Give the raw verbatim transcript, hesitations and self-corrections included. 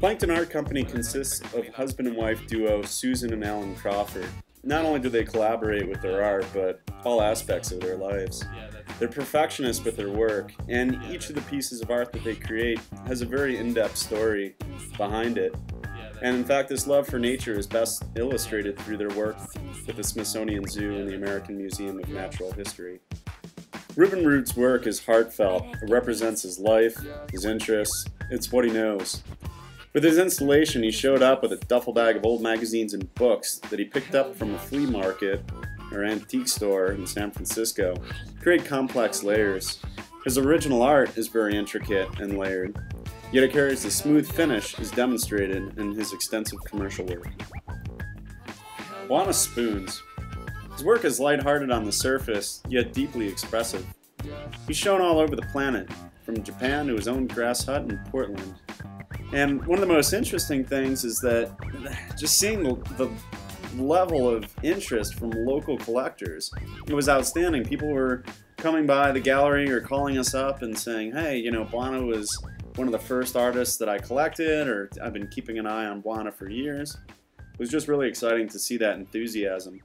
Plankton Art Company consists of husband and wife duo Susan and Allen Crawford. Not only do they collaborate with their art, but all aspects of their lives. They're perfectionists with their work, and each of the pieces of art that they create has a very in-depth story behind it. And in fact, this love for nature is best illustrated through their work with the Smithsonian Zoo and the American Museum of Natural History. Reuben Rood's work is heartfelt. It represents his life, his interests. It's what he knows. With his installation, he showed up with a duffel bag of old magazines and books that he picked up from a flea market or antique store in San Francisco to create complex layers. His original art is very intricate and layered, yet it carries a smooth finish as demonstrated in his extensive commercial work. Bwana Spoons. His work is lighthearted on the surface, yet deeply expressive. He's shown all over the planet, from Japan to his own grass hut in Portland. And one of the most interesting things is that just seeing the, the level of interest from local collectors, it was outstanding. People were coming by the gallery or calling us up and saying, hey, you know, Bwana was one of the first artists that I collected, or I've been keeping an eye on Bwana for years. It was just really exciting to see that enthusiasm.